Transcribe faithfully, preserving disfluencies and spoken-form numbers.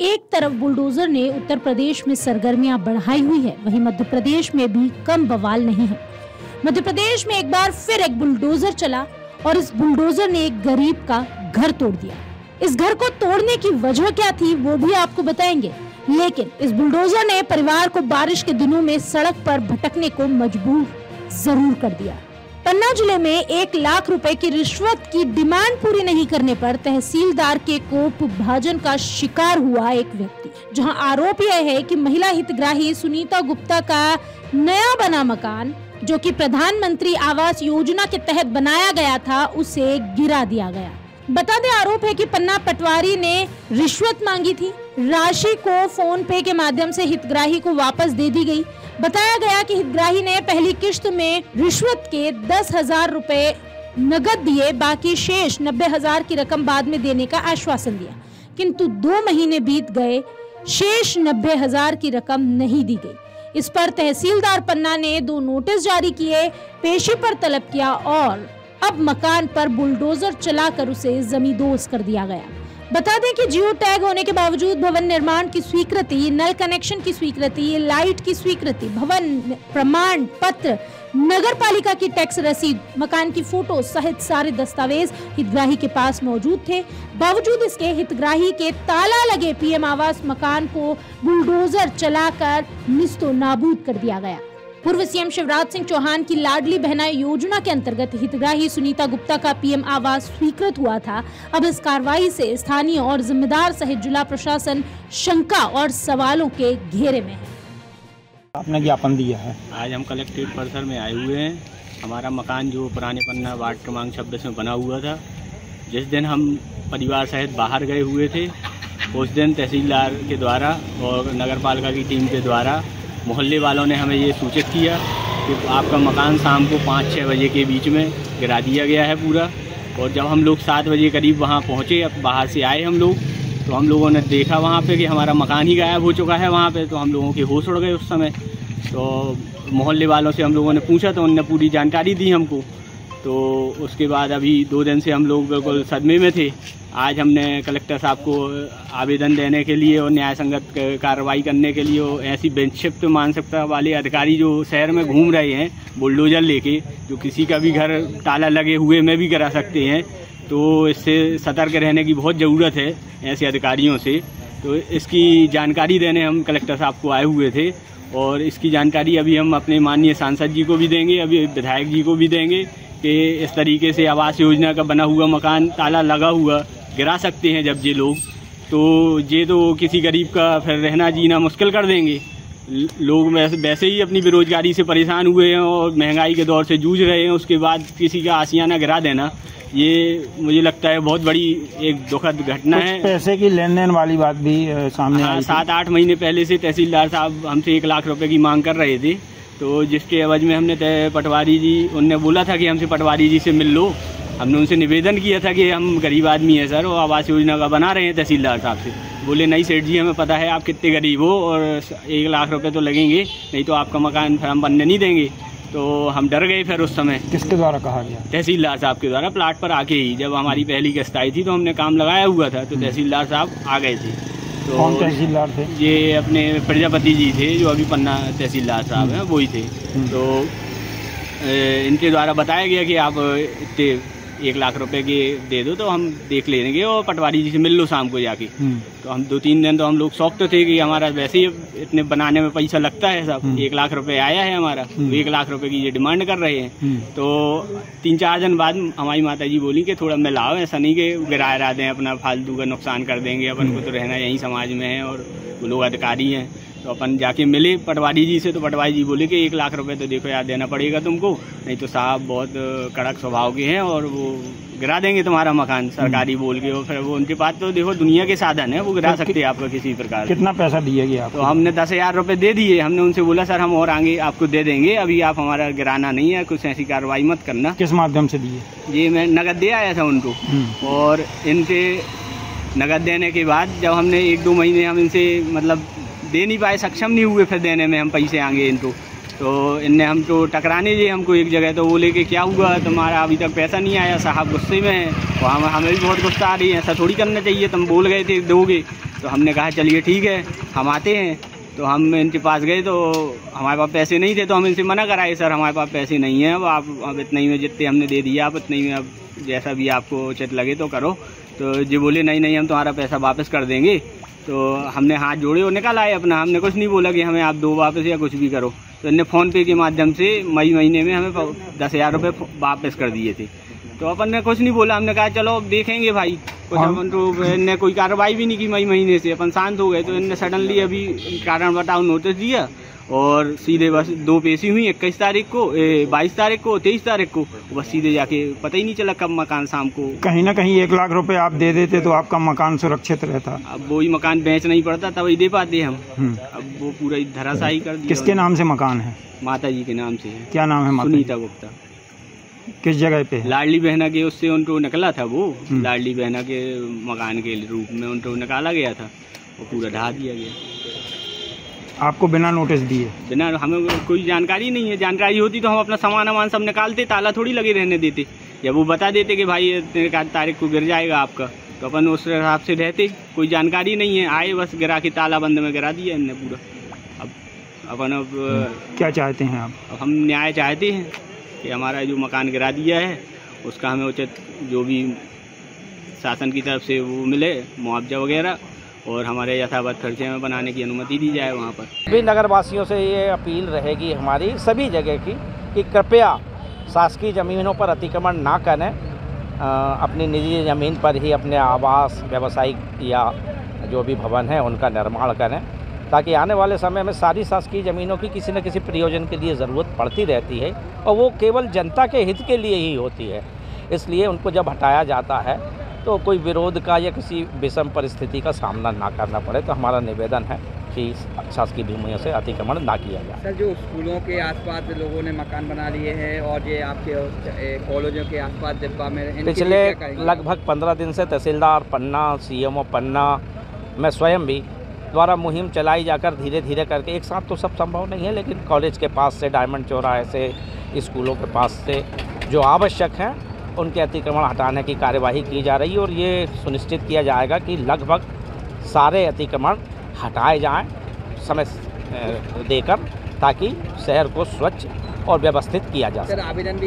एक तरफ बुलडोजर ने उत्तर प्रदेश में सरगर्मियां बढ़ाई हुई है, वहीं मध्य प्रदेश में भी कम बवाल नहीं है। मध्य प्रदेश में एक बार फिर एक बुलडोजर चला और इस बुलडोजर ने एक गरीब का घर तोड़ दिया। इस घर को तोड़ने की वजह क्या थी वो भी आपको बताएंगे, लेकिन इस बुलडोजर ने परिवार को बारिश के दिनों में सड़क पर भटकने को मजबूर जरूर कर दिया। पन्ना जिले में एक लाख रुपए की रिश्वत की डिमांड पूरी नहीं करने पर तहसीलदार के कोप भाजन का शिकार हुआ एक व्यक्ति, जहां आरोप यह है कि महिला हितग्राही सुनीता गुप्ता का नया बना मकान, जो कि प्रधानमंत्री आवास योजना के तहत बनाया गया था, उसे गिरा दिया गया। बता दें, आरोप है कि पन्ना पटवारी ने रिश्वत मांगी थी। राशि को फोन पे के माध्यम से हितग्राही को वापस दे दी गई। बताया गया कि हितग्राही ने पहली किश्त में रिश्वत के दस हजार रूपए नगद दिए, बाकी शेष नब्बे हजार की रकम बाद में देने का आश्वासन दिया, किंतु दो महीने बीत गए, शेष नब्बे हजार की रकम नहीं दी गई। इस पर तहसीलदार पन्ना ने दो नोटिस जारी किए, पेशी पर तलब किया और अब मकान पर बुलडोजर चलाकर उसे जमींदोज कर दिया गया। बता दें कि जियो टैग होने के बावजूद भवन निर्माण की स्वीकृति, नल कनेक्शन की स्वीकृति, लाइट की स्वीकृति, भवन प्रमाण पत्र, नगर पालिका की टैक्स रसीद, मकान की फोटो सहित सारे दस्तावेज हितग्राही के पास मौजूद थे। बावजूद इसके हितग्राही के ताला लगे पीएम आवास मकान को बुलडोजर चलाकर निस्तो नाबूद कर दिया गया। पूर्व सीएम शिवराज सिंह चौहान की लाडली बहना योजना के अंतर्गत हितग्राही सुनीता गुप्ता का पीएम आवास स्वीकृत हुआ था। अब इस कार्रवाई से स्थानीय और जिम्मेदार सहित जिला प्रशासन शंका और सवालों के घेरे में है। आपने ज्ञापन दिया है, आज हम कलेक्ट्रेट परिसर में आए हुए हैं। हमारा मकान जो पुराने पन्ना वार्ड क्रमांक छब्बीस में बना हुआ था, जिस दिन हम परिवार सहित बाहर गए हुए थे, उस दिन तहसीलदार के द्वारा और नगर पालिका की टीम के द्वारा मोहल्ले वालों ने हमें ये सूचित किया कि आपका मकान शाम को पाँच छः बजे के बीच में गिरा दिया गया है पूरा। और जब हम लोग सात बजे करीब वहाँ पहुँचे, अब बाहर से आए हम लोग, तो हम लोगों ने देखा वहाँ पे कि हमारा मकान ही गायब हो चुका है वहाँ पे, तो हम लोगों के होश उड़ गए उस समय। तो मोहल्ले वालों से हम लोगों ने पूछा तो उनने पूरी जानकारी दी हमको। तो उसके बाद अभी दो दिन से हम लोग बिल्कुल सदमे में थे। आज हमने कलेक्टर साहब को आवेदन देने के लिए और न्याय संगत कार्रवाई करने के लिए और ऐसी विक्षिप्त मानसिकता वाले अधिकारी जो शहर में घूम रहे हैं बुलडोजर लेके, जो किसी का भी घर ताला लगे हुए में भी करा सकते हैं, तो इससे सतर्क रहने की बहुत ज़रूरत है ऐसे अधिकारियों से। तो इसकी जानकारी देने हम कलेक्टर साहब को आए हुए थे और इसकी जानकारी अभी हम अपने माननीय सांसद जी को भी देंगे, अभी विधायक जी को भी देंगे कि इस तरीके से आवास योजना का बना हुआ मकान ताला लगा हुआ गिरा सकते हैं जब ये लोग, तो ये तो किसी गरीब का फिर रहना जीना मुश्किल कर देंगे। लोग वैसे ही अपनी बेरोजगारी से परेशान हुए हैं और महंगाई के दौर से जूझ रहे हैं, उसके बाद किसी का आशियाना गिरा देना, ये मुझे लगता है बहुत बड़ी एक दुखद घटना है। पैसे की लेन देन वाली बात भी सामने हाँ, सात आठ महीने पहले से तहसीलदार साहब हमसे एक लाख रुपये की मांग कर रहे थे, तो जिसके एवज में हमने पटवारी जी, उनने बोला था कि हमसे पटवारी जी से मिल लो। हमने उनसे निवेदन किया था कि हम गरीब आदमी हैं सर, और आवास योजना का बना रहे हैं तहसीलदार साहब से। बोले नहीं सेठ जी, हमें पता है आप कितने गरीब हो और एक लाख रुपए तो लगेंगे, नहीं तो आपका मकान फिर हम बनने नहीं देंगे। तो हम डर गए फिर उस समय। किसके द्वारा कहा गया? तहसीलदार साहब के द्वारा, प्लाट पर आके ही। जब हमारी पहली किस्त आई थी तो हमने काम लगाया हुआ था, तो तहसीलदार साहब आ गए थे। तो कौन तहसीलदार थे? ये अपने प्रजापति जी थे, जो अभी पन्ना तहसीलदार साहब हैं, वही थे। तो इनके द्वारा बताया गया कि आप इतने एक लाख रुपए के दे दो तो हम देख लेंगे और पटवारी जी से मिल लो शाम को जाके। तो हम दो तीन दिन तो हम लोग शौक तो थे कि हमारा वैसे ही इतने बनाने में पैसा लगता है साहब, एक लाख रुपए आया है हमारा, तो एक लाख रुपए की ये डिमांड कर रहे हैं। तो तीन चार दिन बाद हमारी माताजी बोली कि थोड़ा मिलाओ, ऐसा नहीं कि गिरा रहा दें अपना, फालतू का नुकसान कर देंगे, अपन को तो रहना यहीं समाज में है और वो लोग अधिकारी हैं। तो अपन जाके मिले पटवारी जी से, तो पटवारी जी बोले कि एक लाख रुपए तो देखो यार देना पड़ेगा तुमको, नहीं तो साहब बहुत कड़क स्वभाव के हैं और वो गिरा देंगे तुम्हारा मकान सरकारी बोल के। और फिर वो उनके पास तो देखो दुनिया के साधन है, वो गिरा तो सकते हैं आपका किसी प्रकार। कितना पैसा दिया गया आपको? तो हमने दस हजार रुपये दे दिए। हमने उनसे बोला सर हम और आगे आपको दे देंगे, अभी आप हमारा गिराना नहीं है, कुछ ऐसी कार्रवाई मत करना। किस माध्यम से दिए? ये मैं नगद दे आया था उनको, और इनसे नगद देने के बाद जब हमने एक दो महीने हम इनसे मतलब दे नहीं पाए, सक्षम नहीं हुए फिर देने में हम पैसे आएंगे इनको, तो इनने हमको टकराने दिए हमको एक जगह। तो बोले कि क्या हुआ तुम्हारा अभी तक पैसा नहीं आया? साहब गुस्से में हैं, वहाँ हमें भी बहुत गुस्सा आ रही है, ऐसा थोड़ी करना चाहिए, तुम बोल गए थे दोगे। तो हमने कहा चलिए ठीक है हम आते हैं। तो हम इनके पास गए तो हमारे पास पैसे नहीं थे, तो हम इनसे मना कराए सर हमारे पास पैसे नहीं हैं, अब आप अब इतना ही में जितने हमने दे दिया आप इतना ही में अब जैसा भी आपको उचित लगे तो करो। तो जी बोले नहीं नहीं हम तुम्हारा पैसा वापस कर देंगे। तो हमने हाथ जोड़े और निकल आए अपना, हमने कुछ नहीं बोला कि हमें आप दो वापस या कुछ भी करो। तो इनने फ़ोनपे के माध्यम से मई महीने में हमें दस हज़ार रुपये वापस कर दिए थे। तो अपन ने कुछ नहीं बोला, हमने कहा चलो अब देखेंगे भाई कुछ। अपन तो इनने कोई कार्रवाई भी नहीं की मई महीने से, अपन शांत हो गए। तो इनने सडनली अभी कारण बताओ नोटिस दिया और सीधे बस दो पेशी हुई इक्कीस तारीख को, बाईस तारीख को, तेईस तारीख को, बस सीधे जाके पता ही नहीं चला कब मकान शाम को। कहीं ना कहीं एक लाख रुपए आप दे देते तो आपका मकान सुरक्षित रहता, अब वो ही मकान बेच नहीं पड़ता तब ही दे पाते हम। अब वो पूरा धराशायी कर दिया। किसके नाम से मकान है? माता जी के नाम से है। क्या नाम है? सुनीता गुप्ता। किस जगह पे? लाडली बहना के उससे उनको निकला था वो, लाडली बहना के मकान के रूप में उनको निकाला गया था, वो पूरा ढहा दिया गया। आपको बिना नोटिस दिए? बिना, हमें कोई जानकारी नहीं है, जानकारी होती तो हम अपना सामान वामान सब निकालते, ताला थोड़ी लगे रहने देते। जब वो बता देते कि भाई तारीख को गिर जाएगा आपका तो अपन उस हिसाब से रहते। कोई जानकारी नहीं है, आए बस गिरा के ताला बंद में गिरा दिया इनने पूरा। अब अपन अब क्या चाहते हैं आप? अब हम न्याय चाहते हैं कि हमारा जो मकान गिरा दिया है उसका हमें उचित जो भी शासन की तरफ से वो मिले, मुआवजा वगैरह, और हमारे यथावत खर्चे में बनाने की अनुमति दी जाए वहाँ पर। सभी नगरवासियों से ये अपील रहेगी हमारी सभी जगह की कि कृपया शासकीय ज़मीनों पर अतिक्रमण ना करें, अपनी निजी ज़मीन पर ही अपने आवास, व्यावसायिक या जो भी भवन है उनका निर्माण करें, ताकि आने वाले समय में सारी शासकीय ज़मीनों की किसी न किसी प्रयोजन के लिए ज़रूरत पड़ती रहती है और वो केवल जनता के हित के लिए ही होती है। इसलिए उनको जब हटाया जाता है तो कोई विरोध का या किसी विषम परिस्थिति का सामना ना करना पड़े। तो हमारा निवेदन है कि शासकीय भूमियों से अतिक्रमण ना किया जाए। सर, जो स्कूलों के आसपास लोगों ने मकान बना लिए हैं और ये आपके कॉलेजों के आसपास डिब्बा में, पिछले लगभग पंद्रह दिन से तहसीलदार पन्ना, सीएमओ पन्ना, मैं स्वयं भी द्वारा मुहिम चलाई जाकर धीरे धीरे करके, एक साथ तो सब संभव नहीं है लेकिन कॉलेज के पास से, डायमंड चौराहे से, स्कूलों के पास से जो आवश्यक हैं उनके अतिक्रमण हटाने की कार्यवाही की जा रही है। और ये सुनिश्चित किया जाएगा कि लगभग सारे अतिक्रमण हटाए जाएं समय देकर, ताकि शहर को स्वच्छ और व्यवस्थित किया जा सके।